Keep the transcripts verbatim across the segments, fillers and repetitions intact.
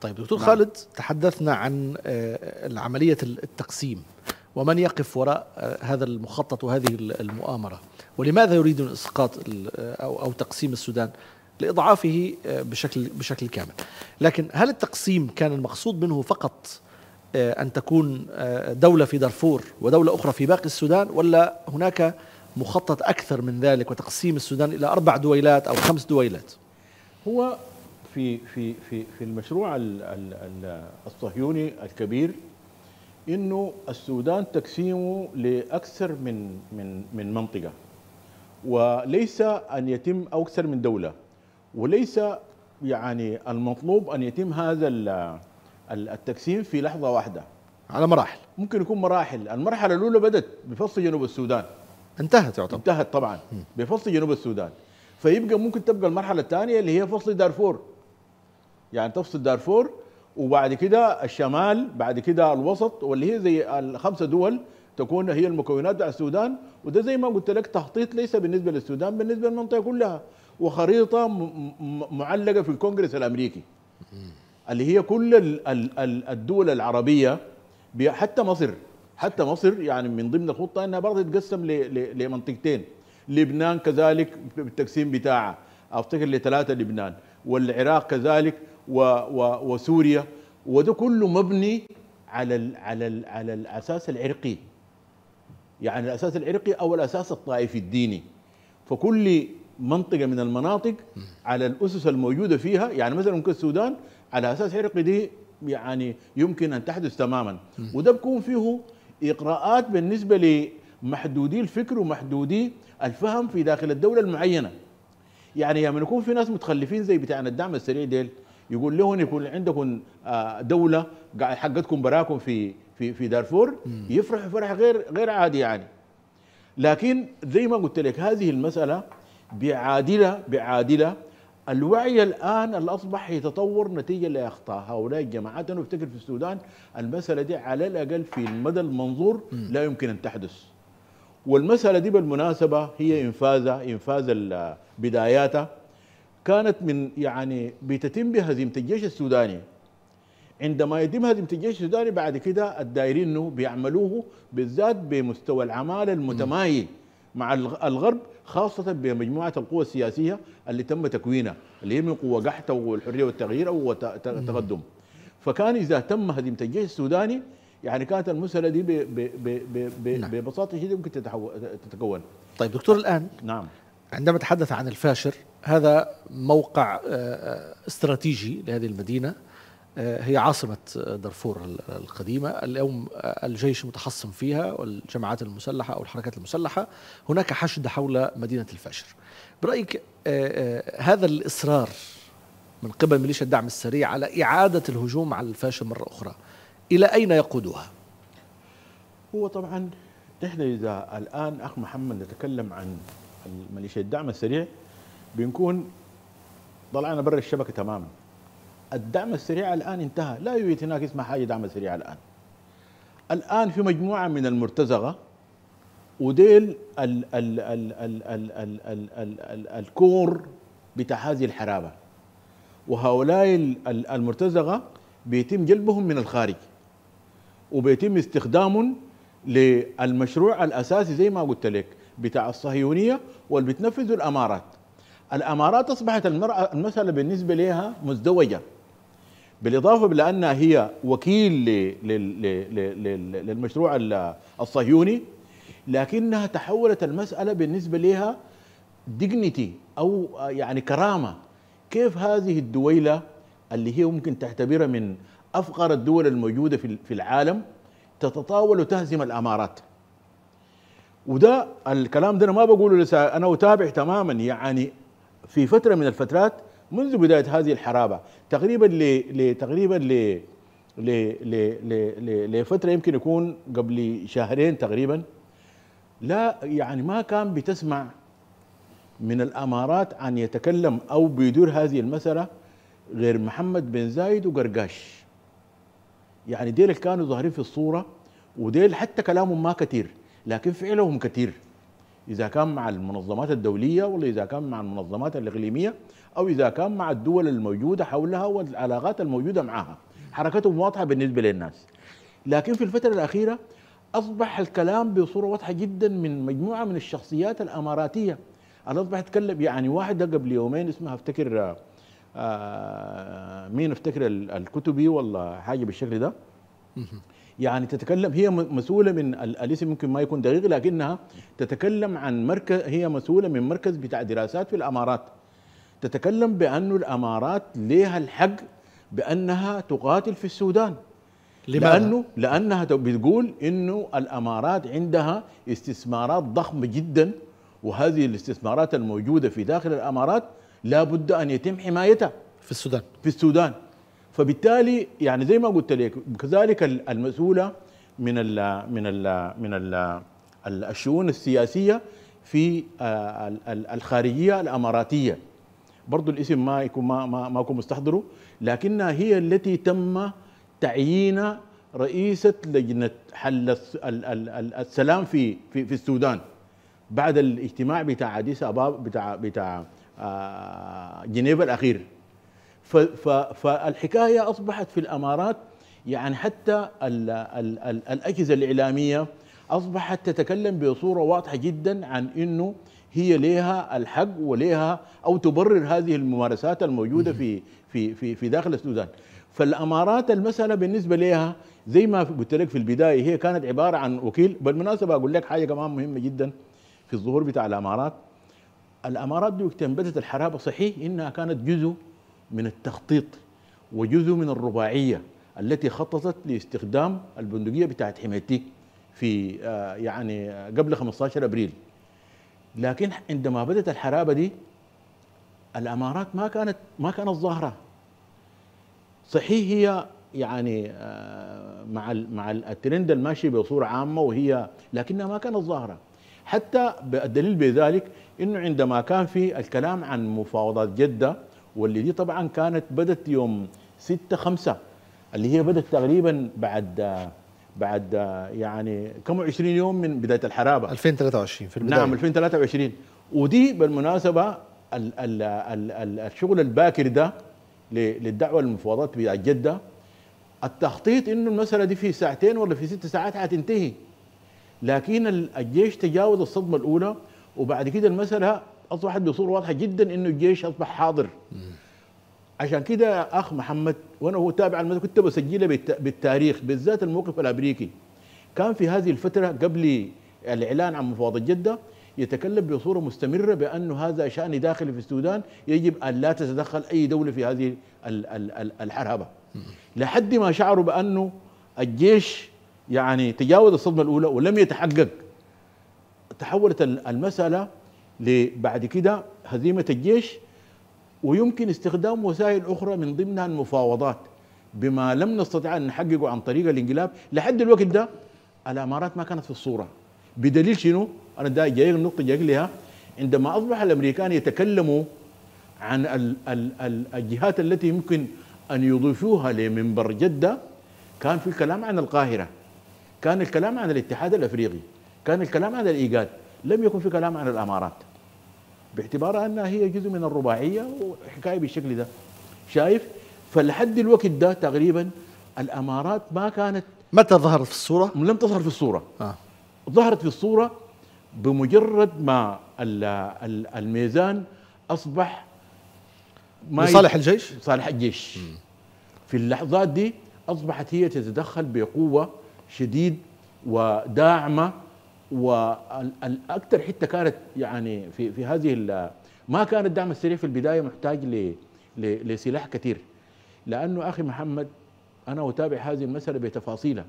طيب دكتور نعم. خالد، تحدثنا عن عملية التقسيم ومن يقف وراء هذا المخطط وهذه المؤامرة، ولماذا يريدون إسقاط أو تقسيم السودان؟ لإضعافه بشكل بشكل كامل. لكن هل التقسيم كان المقصود منه فقط أن تكون دولة في دارفور ودولة أخرى في باقي السودان، ولا هناك مخطط أكثر من ذلك وتقسيم السودان إلى أربع دويلات أو خمس دويلات؟ هو في في في في المشروع الصهيوني الكبير إنه السودان تقسيمه لأكثر من من من منطقة، وليس أن يتم أكثر من دولة، وليس يعني المطلوب أن يتم هذا التقسيم في لحظة واحدة، على مراحل، ممكن يكون مراحل. المرحلة الأولى بدأت بفصل جنوب السودان، انتهت يعتبر انتهت طبعا بفصل جنوب السودان، فيبقى ممكن تبقى المرحلة الثانية اللي هي فصل دارفور، يعني تفصل دارفور وبعد كده الشمال، بعد كده الوسط، واللي هي زي الخمسة دول تكون هي المكونات بتاع السودان. وده زي ما قلت لك تخطيط ليس بالنسبة للسودان، بالنسبة للمنطقة كلها، وخريطة معلقة في الكونغرس الأمريكي اللي هي كل الدول العربية، حتى مصر، حتى مصر يعني من ضمن الخطة أنها برضه تتقسم لمنطقتين. لبنان كذلك بالتقسيم بتاعها، أفتكر لثلاثة لبنان، والعراق كذلك، و و وسوريا، وده كله مبني على ال على ال على الأساس العرقي، يعني الأساس العرقي أو الأساس الطائفي الديني. فكل منطقة من المناطق على الأسس الموجودة فيها، يعني مثلا ممكن السودان على أساس عرقي دي يعني يمكن أن تحدث تماما، وده بكون فيه إقراءات بالنسبة لمحدودي الفكر ومحدودي الفهم في داخل الدولة المعينة. يعني لما يكون في ناس متخلفين زي بتاعنا الدعم السريع ديل، يقول لهم يكون عندكم دولة حقتكم براكم في في في دارفور، يفرح فرح غير غير عادي يعني. لكن زي ما قلت لك هذه المسألة بعادلة بعادلة الوعي الآن اللي أصبح يتطور نتيجة لأخطاء هؤلاء الجماعات. أنا أفتكر في السودان المسألة دي على الأقل في المدى المنظور لا يمكن أن تحدث. والمسألة دي بالمناسبة هي إنفاذها، إنفاذ بداياتها كانت من يعني بتتم بهزيمة الجيش السوداني. عندما يتم هزيمة الجيش السوداني بعد كده الدايرين انه بيعملوه بالذات بمستوى العمالة المتمايل مع الغرب، خاصة بمجموعة القوى السياسية اللي تم تكوينها اللي هي من قوة قحطة والحرية والتغيير أو تقدم. فكان إذا تم هزيمة الجيش السوداني يعني كانت المسألة دي ب ب ب ب ببساطة شديدة ممكن تتكون. طيب دكتور الآن نعم، عندما تحدث عن الفاشر، هذا موقع استراتيجي لهذه المدينة، هي عاصمة دارفور القديمة، اليوم الجيش متحصن فيها والجماعات المسلحة أو الحركات المسلحة، هناك حشد حول مدينة الفاشر. برأيك هذا الإصرار من قبل ميليشيا الدعم السريع على إعادة الهجوم على الفاشر مرة أخرى إلى أين يقودها؟ هو طبعا نحن إذا الآن أخ محمد نتكلم عن ميليشيا الدعم السريع بنكون طلعنا برا الشبكة تماما. الدعم السريع الآن انتهى، لا يوجد هناك اسمها حاجة دعم سريع الآن. الآن في مجموعة من المرتزقة وديل ال ال ال ال ال ال ال ال ال الكور بتاع هذه الحرابة، وهؤلاء المرتزقة بيتم جلبهم من الخارج وبيتم استخدامهم للمشروع الأساسي زي ما قلت لك بتاع الصهيونية واللي بتنفذه الأمارات. الأمارات أصبحت المسألة بالنسبة لها مزدوجة، بالإضافة لأنها هي وكيل للمشروع الصهيوني، لكنها تحولت المسألة بالنسبة لها ديجنيتي أو يعني كرامة. كيف هذه الدويلة اللي هي ممكن تعتبرها من أفقر الدول الموجودة في العالم تتطاول وتهزم الأمارات؟ وده الكلام ده أنا ما بقوله لسا، أنا أتابع تماما يعني في فترة من الفترات منذ بداية هذه الحرابة تقريبا ل تقريبا ل لفترة يمكن يكون قبل شهرين تقريبا، لا يعني ما كان بتسمع من الأمارات عن يتكلم أو بيدور هذه المسألة غير محمد بن زايد وقرقاش، يعني ديل كانوا ظاهرين في الصورة، وديل حتى كلامهم ما كثير لكن فعلهم كثير. إذا كان مع المنظمات الدولية ولا إذا كان مع المنظمات الإقليمية أو إذا كان مع الدول الموجودة حولها والعلاقات الموجودة معها. حركتهم واضحة بالنسبة للناس. لكن في الفترة الأخيرة أصبح الكلام بصورة واضحة جدا من مجموعة من الشخصيات الأماراتية. أنا أصبح أتكلم يعني واحد قبل يومين اسمها أفتكر آه مين أفتكر الكتبي ولا حاجة بالشكل ده. يعني تتكلم هي مسؤولة من الاسم يمكن ما يكون دقيق لكنها تتكلم عن مركز، هي مسؤولة من مركز بتاع دراسات في الأمارات. تتكلم بأنه الأمارات لها الحق بأنها تقاتل في السودان. لماذا؟ لأنه لأنها بتقول إنه الأمارات عندها استثمارات ضخمة جدا، وهذه الاستثمارات الموجودة في داخل الأمارات لا بد أن يتم حمايتها في السودان في السودان. فبالتالي يعني زي ما قلت لك كذلك المسؤولة من ال من ال من ال الشؤون السياسية في الخارجية الأماراتية برضو الاسم ما يكون ما ما ما يكون مستحضره، لكنها هي التي تم تعيين رئيسة لجنة حل السلام في في في السودان بعد الاجتماع بتاع أديس أبابا بتاع بتاع جنيف الأخير. فالحكاية أصبحت في الأمارات يعني حتى ال ال ال الأجهزة الإعلامية أصبحت تتكلم بصورة واضحة جدا عن أنه هي لها الحق ولها أو تبرر هذه الممارسات الموجودة في في في في داخل السودان. فالأمارات المسألة بالنسبة لها زي ما قلت لك في البداية هي كانت عبارة عن وكيل. بالمناسبة أقول لك حاجة كمان مهمة جدا في الظهور بتاع الأمارات. الأمارات دي وقت انبتت الحرابة صحيح إنها كانت جزء من التخطيط وجزء من الرباعية التي خططت لاستخدام البندقية بتاعت حميتي في يعني قبل خمسة عشر أبريل. لكن عندما بدأت الحرابة دي الأمارات ما كانت ما كانت ظاهرة صحيح. هي يعني مع مع الترند الماشي بصورة عامة وهي لكنها ما كانت ظاهرة. حتى الدليل بذلك إنه عندما كان في الكلام عن مفاوضات جدة واللي دي طبعا كانت بدت يوم ستة خمسة اللي هي بدت تقريبا بعد بعد يعني كم عشرين يوم من بدايه الحرابه ألفين وثلاثة وعشرين في البدايه. نعم ألفين وثلاثة وعشرين. ودي بالمناسبه ال ال ال الشغل الباكر ده للدعوه للمفاوضات في جده. التخطيط انه المساله دي في ساعتين ولا في ست ساعات هتنتهي، لكن الجيش تجاوز الصدمه الاولى وبعد كده المساله أصبحت بصورة واضحة جدا إنه الجيش أصبح حاضر. عشان كده أخ محمد وأنا هو تابع المسألة كنت بسجلها بالتاريخ بالذات الموقف الأمريكي كان في هذه الفترة قبل الإعلان عن مفاوضة جدة يتكلم بصورة مستمرة بأنه هذا شأن داخلي في السودان يجب أن لا تتدخل أي دولة في هذه الحرابة. لحد ما شعروا بأنه الجيش يعني تجاوز الصدمة الأولى ولم يتحقق تحولت المسألة بعد كده هزيمة الجيش ويمكن استخدام وسائل أخرى من ضمنها المفاوضات بما لم نستطع أن نحققه عن طريق الانقلاب. لحد الوقت ده الأمارات ما كانت في الصورة بدليل شنو؟ أنا ده جاي النقطة جاي لها. عندما أصبح الأمريكان يتكلموا عن ال ال ال الجهات التي يمكن أن يضيفوها لمنبر جدة كان في الكلام عن القاهرة، كان الكلام عن الاتحاد الأفريقي، كان الكلام عن الإيجاد، لم يكن في كلام عن الأمارات باعتبارها أنها هي جزء من الرباعية وحكاية بالشكل ده شايف. فلحد الوقت ده تقريبا الأمارات ما كانت متى ظهرت في الصورة؟ لم تظهر في الصورة آه. ظهرت في الصورة بمجرد ما الميزان أصبح ما لصالح الجيش؟ لصالح الجيش. م. في اللحظات دي أصبحت هي تتدخل بقوة شديد وداعمة. والاكثر حته كانت يعني في في هذه ما كان الدعم السريع في البدايه محتاج ل لسلاح كثير لانه اخي محمد انا اتابع هذه المساله بتفاصيلها.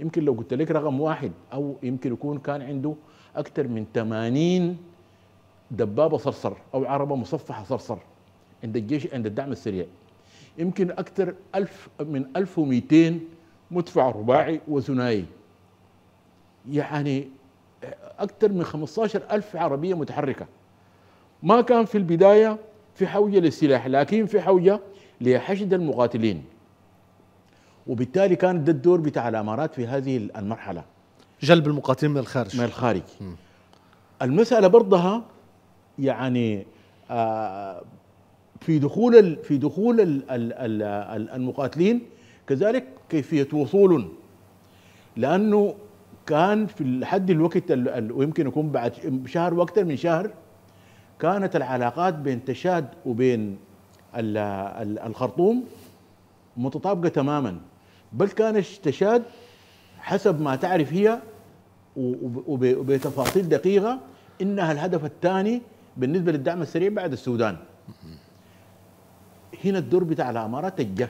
يمكن لو قلت لك رقم واحد او يمكن يكون كان عنده اكثر من ثمانين دبابه صرصر او عربه مصفحه صرصر عند الجيش عند الدعم السريع. يمكن اكثر ألف من ألف ومئتين مدفع رباعي وثنائي. يعني أكثر من خمسة عشر ألف عربية متحركة. ما كان في البداية في حوجة للسلاح لكن في حوجة لحشد المقاتلين. وبالتالي كان ده الدور بتاع الأمارات في هذه المرحلة جلب المقاتلين من الخارج من الخارج. م. المسألة برضها يعني في دخول في دخول المقاتلين كذلك كيفية وصولهم، لأنه كان في لحد الوقت ويمكن يكون بعد شهر واكثر من شهر كانت العلاقات بين تشاد وبين الخرطوم متطابقة تماما، بل كان تشاد حسب ما تعرف هي وبتفاصيل دقيقة إنها الهدف الثاني بالنسبة للدعم السريع بعد السودان. هنا الدور بتاع الأمارات الجه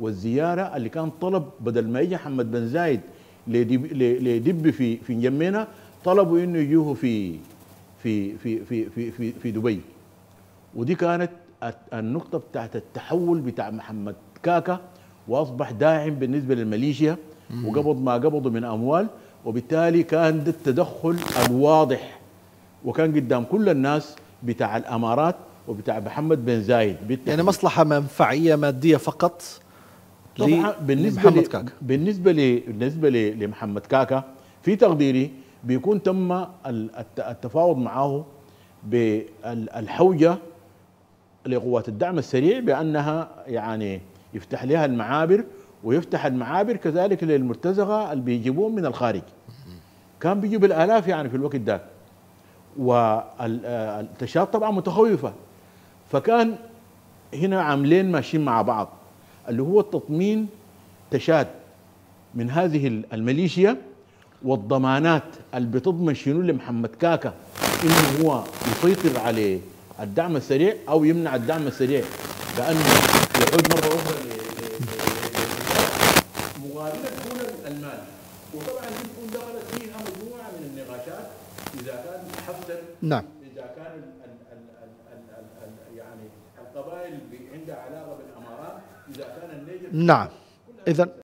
والزيارة اللي كان طلب، بدل ما يجي محمد بن زايد ليدب في في نجمينا طلبوا إنه يجوه في في في في في في, في دبي، ودي كانت النقطة بتاعت التحول بتاع محمد كاكا، وأصبح داعم بالنسبة للميليشيا وقبض ما قبضوا من أموال، وبالتالي كان ده التدخل الواضح وكان قدام كل الناس بتاع الأمارات وبتاع محمد بن زايد. يعني مصلحة منفعية مادية فقط طبعا بالنسبة لمحمد كاكا. بالنسبة بالنسبة لمحمد كاكا في تقديري بيكون تم التفاوض معه بالحوجة لقوات الدعم السريع بأنها يعني يفتح لها المعابر، ويفتح المعابر كذلك للمرتزقة اللي بيجيبون من الخارج. كان بيجيب الآلاف يعني في الوقت ده، والتشاد طبعا متخوفة، فكان هنا عاملين ماشيين مع بعض اللي هو التطمين تشاد من هذه الميليشيا والضمانات اللي بتضمن شنو لمحمد كاكا انه هو يسيطر عليه الدعم السريع او يمنع الدعم السريع لانه يعود مره اخرى مقابله دون المال. وطبعا بتكون دخلت فيها مجموعه من النقاشات اذا كان حفزا، نعم، اذا كان ال ال ال ال ال يعني القبائل عندها علاقه بالامارات، اذا كان النيجر، نعم. اذا